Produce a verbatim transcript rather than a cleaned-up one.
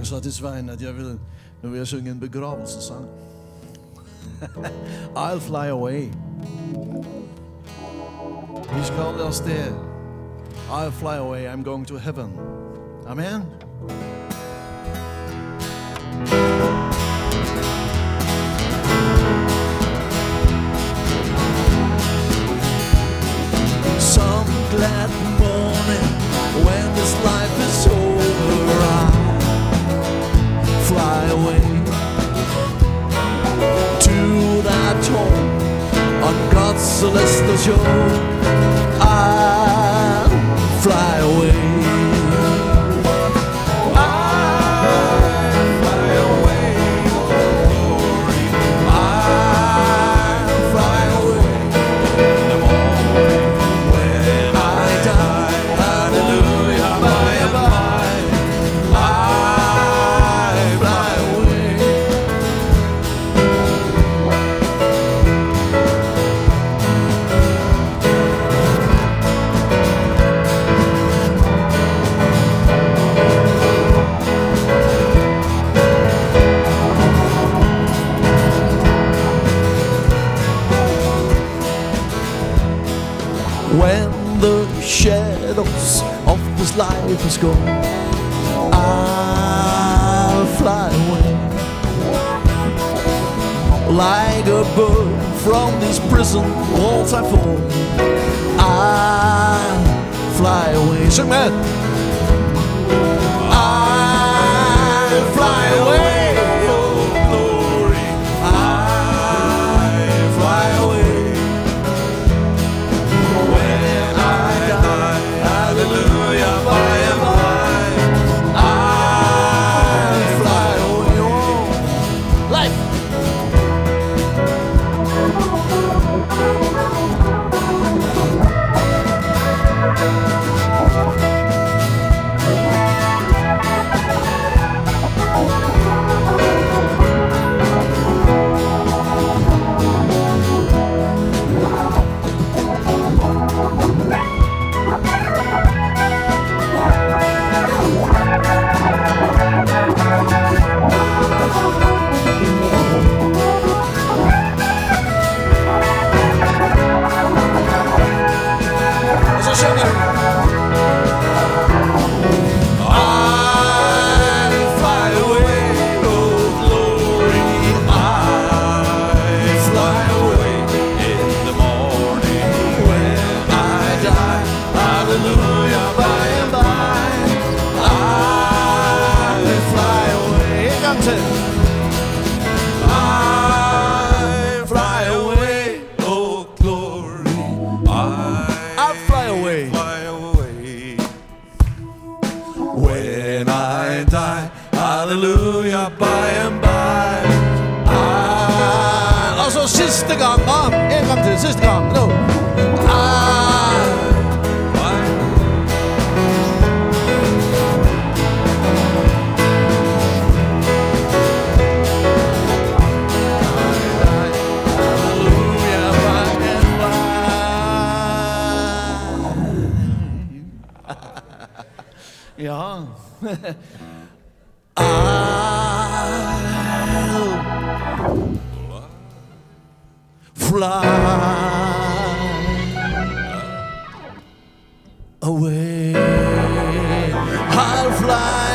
Og så er det Svein, at jeg vil, nu vil jeg synge en begravelsesang. I'll fly away. Vi skal holde os der. I'll fly away, I'm going to heaven. Amen. Some glad morning when this life is over, I'll fly away to that home on God's celestial shore. I'll fly away. When the shadows of this life is gone, I'll fly away. Like a bird from these prison walls I fall, I'll fly away. Sing that. I'll fly away. Ja. I'll fly away. I'll fly.